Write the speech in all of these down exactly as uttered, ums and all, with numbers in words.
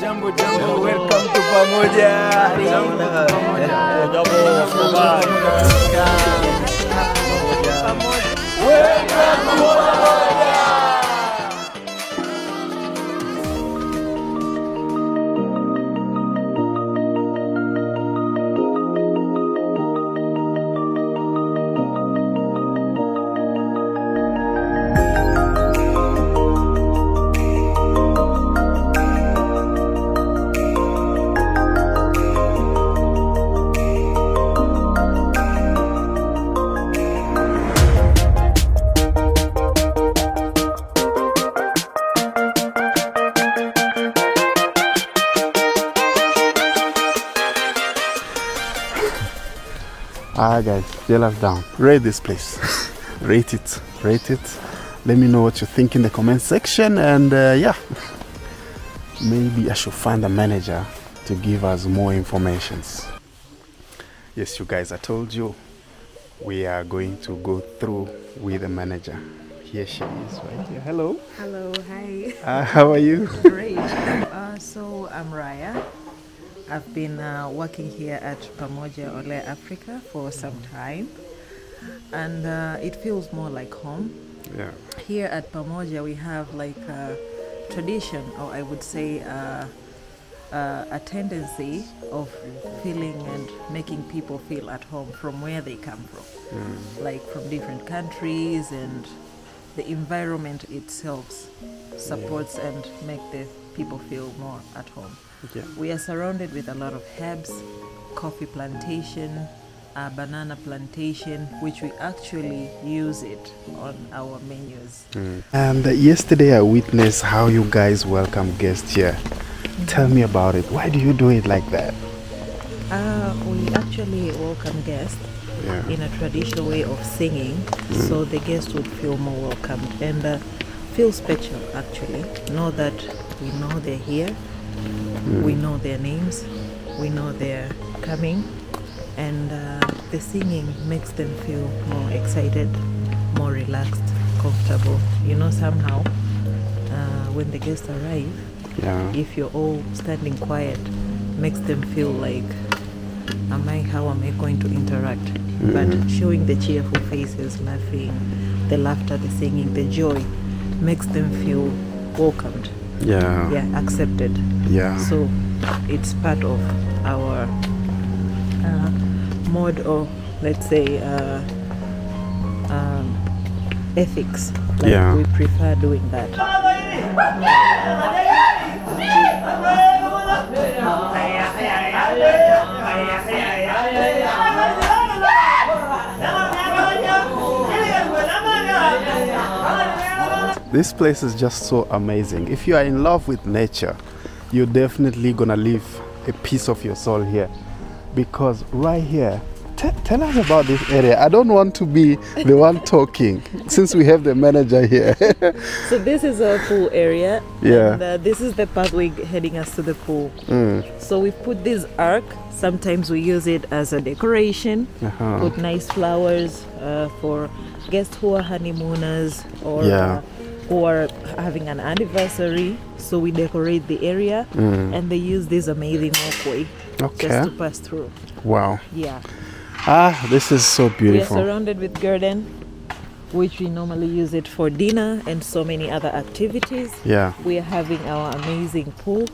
Jambo, jambo, welcome to Pamoja. Jambo, jambo, Pamoja. Ah guys, jealous down. Rate this place. Rate it. Rate it. Let me know what you think in the comment section, and uh, yeah. Maybe I should find a manager to give us more informations. Yes, you guys, I told you we are going to go through with the manager. Here she is right here. Hello. Hello, hi. Uh, how are you? Great. Uh, so I'm Raya. I've been uh, working here at Pamoja Olé Africa for some time, and uh, it feels more like home. Yeah. Here at Pamoja we have like a tradition, or I would say a, a, a tendency of feeling and making people feel at home from where they come from, mm. like from different countries, and the environment itself supports yeah. and make the people feel more at home. Yeah. We are surrounded with a lot of herbs, coffee plantation, a banana plantation, which we actually use it on our menus. Mm. And uh, yesterday I witnessed how you guys welcome guests here. Mm-hmm. Tell me about it. Why do you do it like that? Uh, we actually welcome guests yeah. in a traditional way of singing, mm. so the guests would feel more welcomed and uh, feel special actually. Know that we know they're here. Mm. We know their names, we know they're coming, and uh, the singing makes them feel more excited, more relaxed, comfortable. You know, somehow, uh, when the guests arrive, yeah. if you're all standing quiet, makes them feel like, am I, how am I going to interact? Mm. But showing the cheerful faces, laughing, the laughter, the singing, the joy, makes them feel welcomed. Yeah. Yeah. Accepted. Yeah. So it's part of our uh, mode of, let's say, uh, um, ethics. Like yeah. We prefer doing that. This place is just so amazing. If you are in love with nature, you're definitely gonna leave a piece of your soul here, because right here, tell us about this area. I don't want to be the one talking since we have the manager here. So this is a pool area, yeah. and uh, this is the pathway heading us to the pool. Mm. So we put this arc. Sometimes we use it as a decoration, uh-huh. put nice flowers uh, for guests who are honeymooners, or yeah. uh, who are having an anniversary, so we decorate the area, mm. and they use this amazing walkway okay. just to pass through. Wow. Yeah. Ah, this is so beautiful. We are surrounded with garden, which we normally use it for dinner and so many other activities. Yeah. We are having our amazing pool.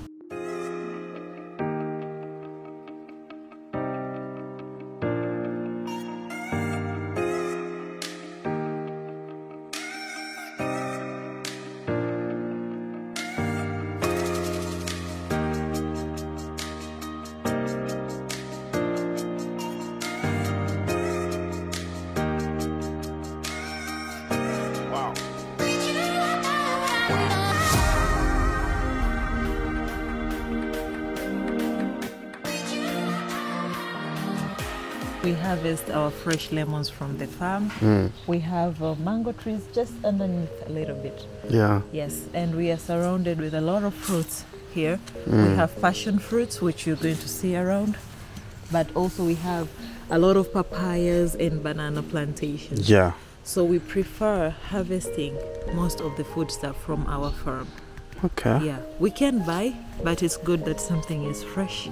We harvest our fresh lemons from the farm. Mm. We have uh, mango trees just underneath a little bit. Yeah. Yes, and we are surrounded with a lot of fruits here. Mm. We have passion fruits, which you're going to see around, but also we have a lot of papayas and banana plantations. Yeah. So we prefer harvesting most of the food stuff from our farm. Okay. Yeah, we can buy, but it's good that something is fresh,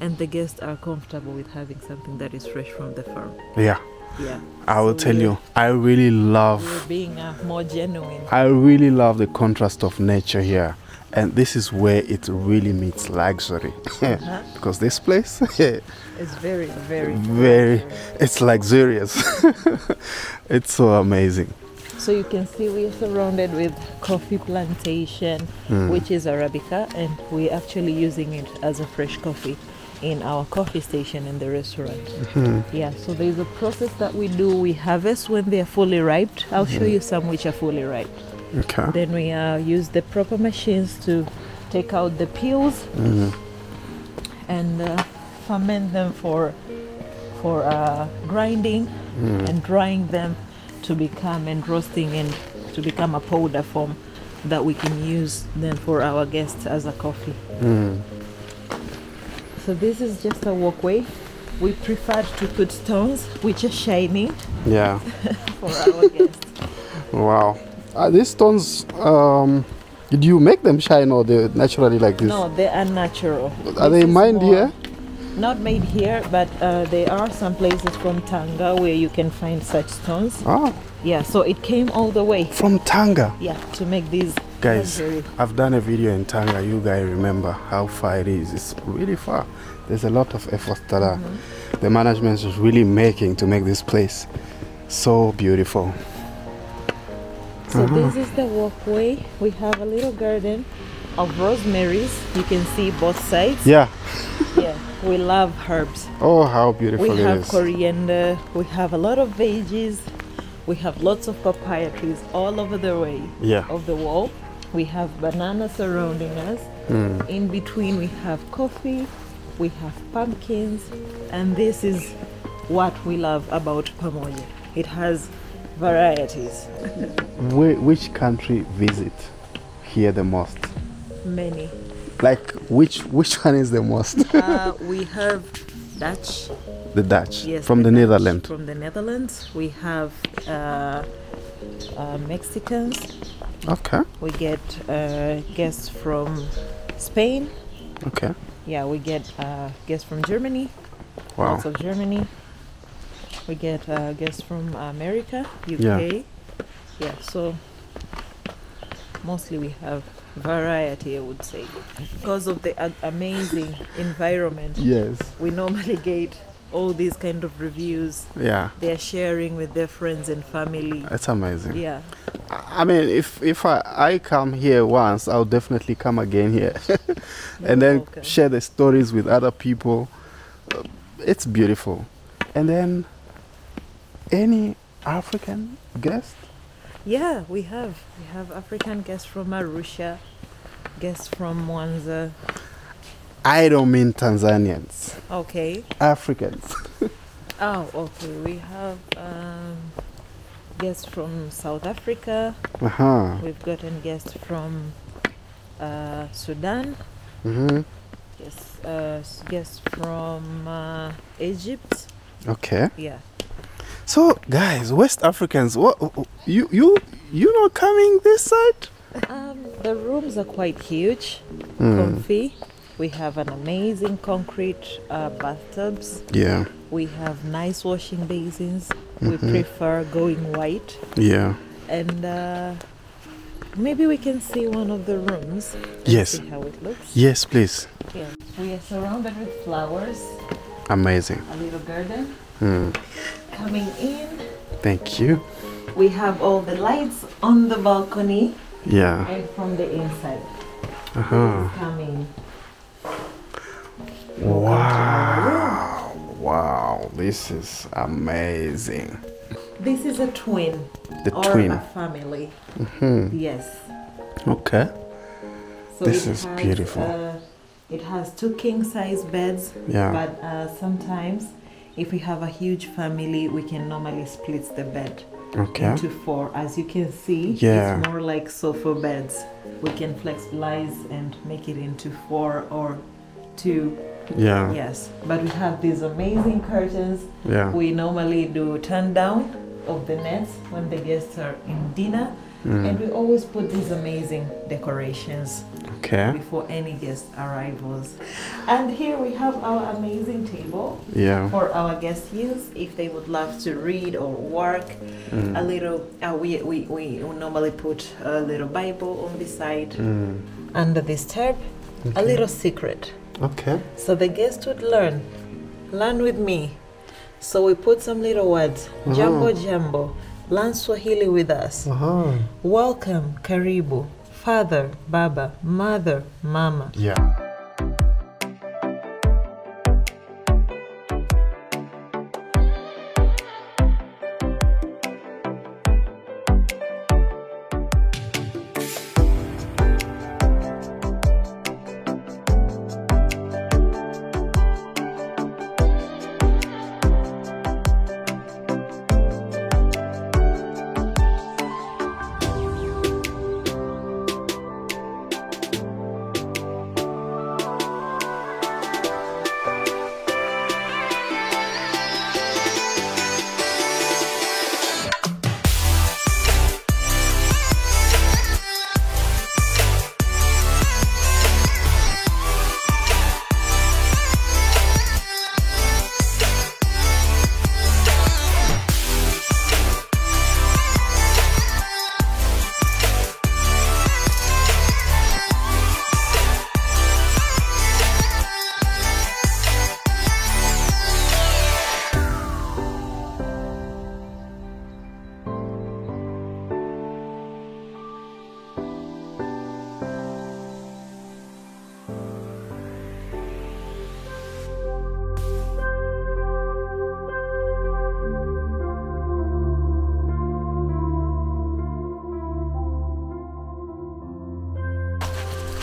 and the guests are comfortable with having something that is fresh from the farm. Yeah. Yeah. I will so tell you, I really love being uh, more genuine. I really love the contrast of nature here, and this is where it really meets luxury. Uh-huh. Because this place is very, very, very, it's luxurious. It's so amazing. So you can see we are surrounded with coffee plantation, mm. which is Arabica, and we're actually using it as a fresh coffee in our coffee station in the restaurant. Mm-hmm. Yeah, so there's a process that we do. We harvest when they are fully ripe. I'll mm-hmm. show you some which are fully ripe. Okay. Then we uh, use the proper machines to take out the peels mm-hmm. and uh, ferment them for, for uh, grinding mm. and drying them to become and roasting and to become a powder form that we can use then for our guests as a coffee. Mm. So this is just a walkway. We preferred to put stones which are shining. Yeah. For our guests. Wow. Are these stones, um, did you make them shine or they're naturally like this? No, they are natural. Are this they mined here? Not made here, but uh, there are some places from Tanga where you can find such stones. Oh. Yeah, so it came all the way. From Tanga? Yeah, to make these. Guys, luxury. I've done a video in Tanga. You guys remember how far it is. It's really far. There's a lot of effort that mm -hmm. the management is really making to make this place so beautiful. So uh -huh. this is the walkway. We have a little garden of rosemaries. You can see both sides. Yeah. Yeah. We love herbs. Oh, how beautiful it is. We have coriander, we have a lot of veggies, we have lots of papaya trees all over the way yeah. of the wall. We have bananas surrounding us. Mm. In between we have coffee, we have pumpkins, and this is what we love about Pamoja. It has varieties. Which country visit here the most? Many. Like which which one is the most? Uh, we have Dutch. The Dutch. Yes. From the, the Netherlands. From the Netherlands. We have uh, uh, Mexicans. Okay. We get uh, guests from Spain. Okay. Yeah, we get uh, guests from Germany. Wow. Lots of Germany. We get uh, guests from America, U K. Yeah. Yeah. So mostly we have variety, I would say, because of the uh, amazing environment. Yes, we normally get all these kind of reviews. Yeah, they're sharing with their friends and family. That's amazing. Yeah, I mean, if if i i come here once, I'll definitely come again here. And then welcome. Share the stories with other people. It's beautiful. And then any African guest? Yeah, we have. We have African guests from Arusha, guests from Mwanza. I don't mean Tanzanians. Okay. Africans. Oh, okay. We have um, guests from South Africa. Uh-huh. We've gotten guests from uh, Sudan. Mm-hmm. Yes, uh, guests from uh, Egypt. Okay. Yeah. So guys, West Africans, what you you you not coming this side? Um, the rooms are quite huge, mm. comfy. We have an amazing concrete uh, bathtubs. Yeah. We have nice washing basins. Mm-hmm. We prefer going white. Yeah. And uh, maybe we can see one of the rooms. Let's yes. See how it looks. Yes, please. Yeah. We are surrounded with flowers. Amazing. A little garden. Mm. Coming in. Thank you. We have all the lights on the balcony. Yeah. And from the inside. Uh-huh. Coming. Wow. Wow. This is amazing. This is a twin. The or twin. A family. Mm-hmm. Yes. Okay. So this is has, beautiful. Uh, it has two king size beds. Yeah. But uh, sometimes If we have a huge family, we can normally split the bed okay. into four. As you can see, yeah. it's more like sofa beds. We can flex lies and make it into four or two. Yeah. Yes. But we have these amazing curtains. Yeah. We normally do turn down of the nets when the guests are in dinner. Mm. And we always put these amazing decorations okay. before any guest arrivals. And here we have our amazing table yeah. for our guest use if they would love to read or work. Mm. A little, uh, we, we, we normally put a little Bible on the side mm. under this tab, okay. a little secret. Okay. So the guest would learn, learn with me. So we put some little words, oh. Jambo Jambo. Learn Swahili with us. Uh-huh. Welcome, Karibu. Father, Baba. Mother, Mama. Yeah.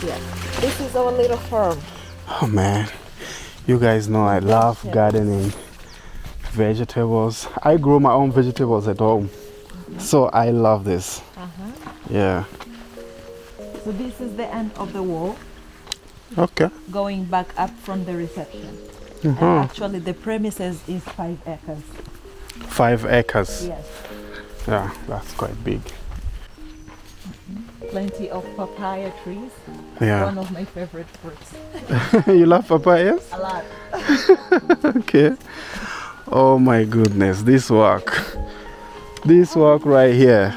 Yeah. This is our little farm. Oh man, you guys know I love yeah. gardening, vegetables. I grow my own vegetables at home, mm-hmm. so I love this. Uh-huh. Yeah. So this is the end of the wall. Okay. Going back up from the reception. Mm-hmm. And actually, the premises is five acres. Five acres. Yes. Yeah, that's quite big. Plenty of papaya trees. Yeah. One of my favorite fruits. You love papayas? A lot. Okay. Oh my goodness, this work. This work right here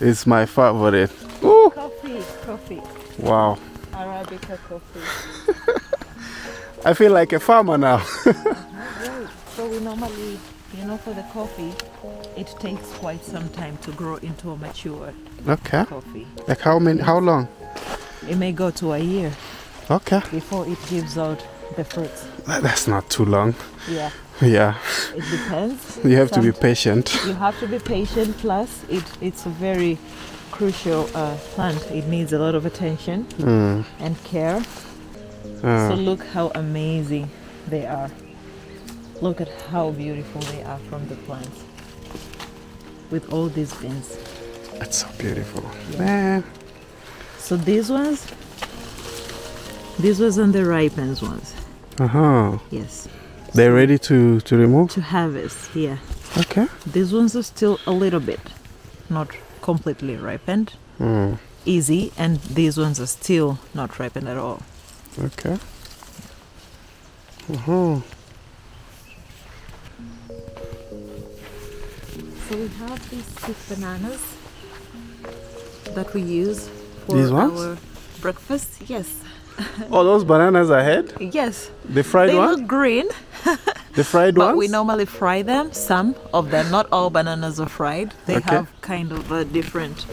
is my favorite. Ooh. Coffee, coffee. Wow. Arabica coffee. I feel like a farmer now. So we normally, you know, for the coffee, it takes quite some time to grow into a matured okay. coffee. Like how many? How long? It may go to a year. Okay. Before it gives out the fruits. That's not too long. Yeah. Yeah. It depends. You have Sometimes to be patient. You have to be patient. Plus, it it's a very crucial uh, plant. It needs a lot of attention mm. and care. Uh. So look how amazing they are. Look at how beautiful they are from the plants with all these beans. That's so beautiful. Yeah. So these ones, these ones are the ripened ones. Uh-huh. Yes. They're so ready to, to remove? To harvest, yeah. Okay. These ones are still a little bit, not completely ripened. Mm. Easy, and these ones are still not ripened at all. Okay. Uh-huh. So we have these sweet bananas that we use for these ones? Our breakfast. Yes. Oh, those bananas I had? Yes. The fried ones? They look green. The fried but ones? But we normally fry them, some of them. Not all bananas are fried. They okay. have kind of uh, different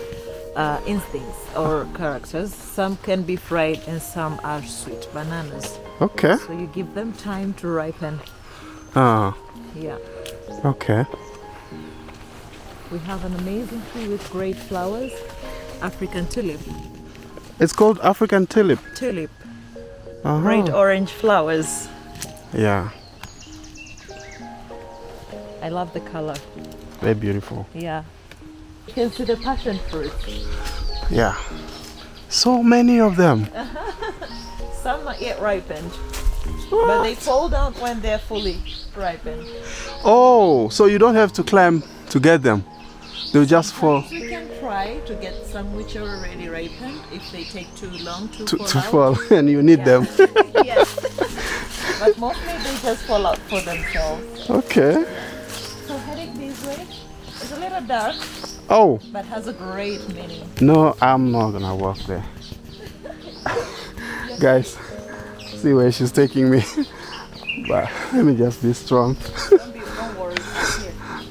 uh, instincts or characters. Some can be fried and some are sweet bananas. Okay. So you give them time to ripen. Ah. Yeah. Okay. We have an amazing tree with great flowers, African tulip. It's called African tulip? Tulip. Uh-huh. Great orange flowers. Yeah. I love the color. Very beautiful. Yeah. You can see the passion fruit. Yeah. So many of them. Some are yet ripened. What? But they fall down when they're fully ripened. Oh, so you don't have to climb to get them. They'll just fall. You can try to get some which are already ripened if they take too long to, to fall. To fall out. And you need yeah. them. Yes. But mostly they just fall out for themselves. Okay. So heading this way, it's a little dark. Oh. But has a great meaning. No, I'm not gonna walk there. Guys, see where she's taking me. But let me just be strong. Don't be, don't worry.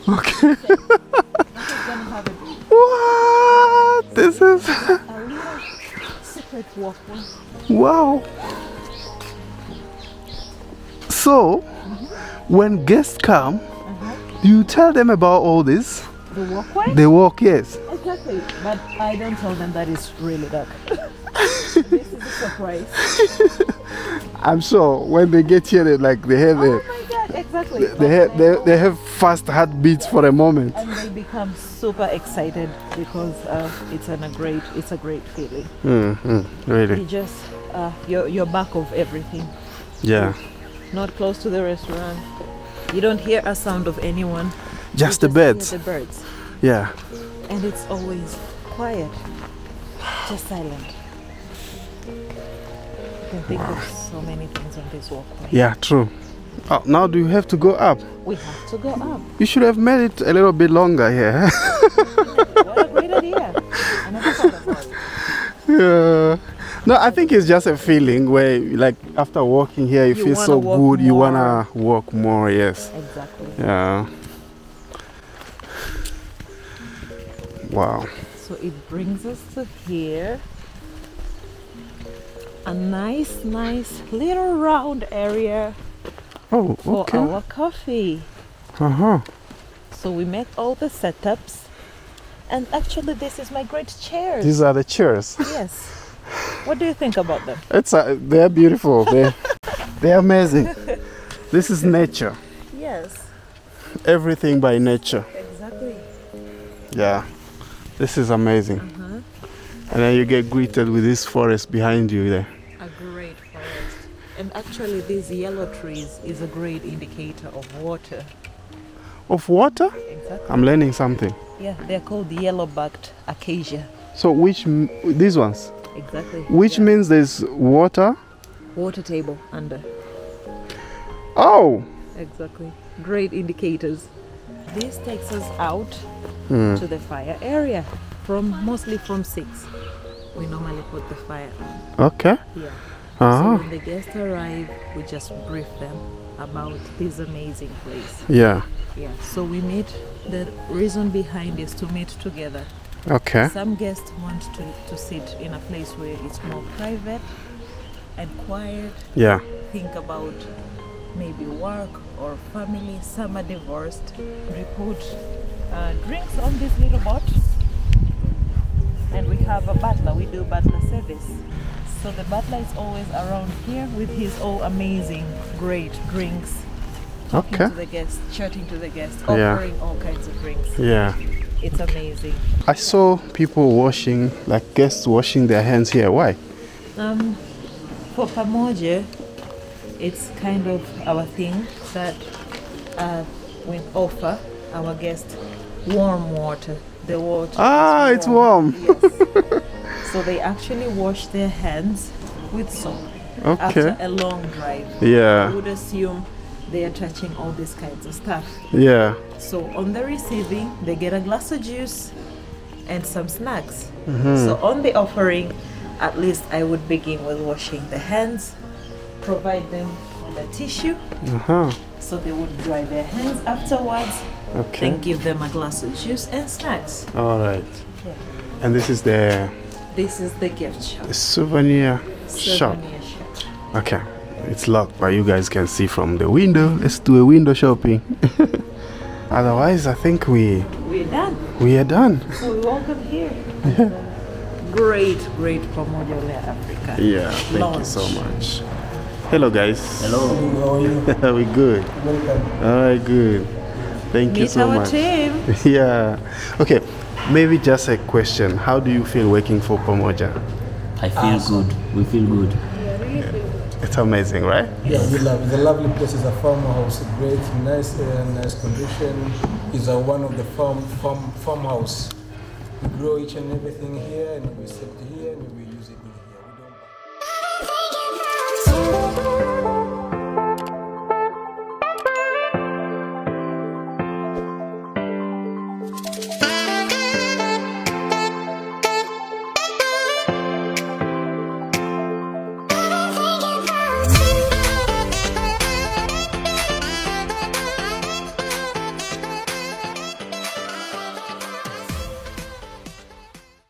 Okay. Okay. What? This is a real secret walk. Wow. So, mm-hmm. when guests come, uh-huh. do you tell them about all this? The walkway? The walk, yes. Exactly. But I don't tell them that it's really dark. This is a surprise. I'm sure when they get here, they like they have oh a, my God, exactly. They have they, they have fast heartbeats for a moment. And they become super excited because uh, it's an, a great it's a great feeling. Mm-hmm, really. You just uh, you're you're back of everything. Yeah. Not close to the restaurant. You don't hear a sound of anyone. Just, just the birds. The birds. Yeah. And it's always quiet. Just silent. You can think wow. of so many things on this walkway. Yeah, true. Oh, now do you have to go up? We have to go up. You should have made it a little bit longer here. What a great idea. I never thought about it. Yeah. No, I think it's just a feeling where, like, after walking here, you, you feel so good. More. You wanna walk more. Yes. Exactly. Yeah. Wow. So it brings us to here. A nice, nice little round area oh, okay. for our coffee. Uh-huh. So we make all the setups, and actually this is my great chairs. These are the chairs. Yes. What do you think about them? It's uh, they're beautiful. They they're amazing. This is nature. Yes. Everything by nature. Exactly. Yeah. This is amazing. Uh-huh. And then you get greeted with this forest behind you there. And actually these yellow trees is a great indicator of water. Of water? Exactly. I'm learning something. Yeah, they're called yellow-backed acacia. So which, m these ones? Exactly. Which yeah. means there's water? Water table under. Oh! Exactly. Great indicators. This takes us out mm. to the fire area, from mostly from six. We normally put the fire on. Okay. Yeah. Uh-huh. So when the guests arrive, we just brief them about this amazing place. Yeah. Yeah. So we meet. The reason behind is to meet together. Okay. Some guests want to, to sit in a place where it's more private and quiet. Yeah. Think about maybe work or family. Some are divorced. We put uh, drinks on this little boat. And we have a butler. We do butler service. So the butler is always around here with his all amazing, great drinks. Talking okay. to the guests, chatting to the guests, offering yeah. all kinds of drinks. Yeah. It's amazing. I saw people washing, like guests washing their hands here. Why? Um, for Pamoja, it's kind of our thing that uh, we offer our guests warm water. The water ah, is warm. It's warm. Yes. So they actually wash their hands with soap okay. after a long drive. Yeah. I would assume they are touching all these kinds of stuff. Yeah. So on the receiving, they get a glass of juice and some snacks. Mm-hmm. So on the offering, at least I would begin with washing the hands, provide them with a tissue. Uh-huh. So they would dry their hands afterwards. Okay. Then give them a glass of juice and snacks. All right. Yeah. And this is the... This is the gift shop. The souvenir, souvenir shop. shop. Okay, it's locked, but you guys can see from the window. Let's do a window shopping. Otherwise, I think we we're done. We are done. So we welcome here. Yeah. Great, great Pamoja Olé Africa. Yeah, thank Launch. you so much. Hello, guys. Hello. How are you? We're good. Welcome. All right, good. Thank Meet you so our much. Team. Yeah. Okay. Maybe just a question. How do you feel working for Pamoja? I feel awesome. good. We feel good. Yeah, really feel good. It's amazing, right? Yes. Yeah, we love it. It's a lovely place. It's a farmhouse. Great, nice, uh, nice condition. It's a one of the farm farm farmhouse. We grow each and everything here, and we sit here, and we.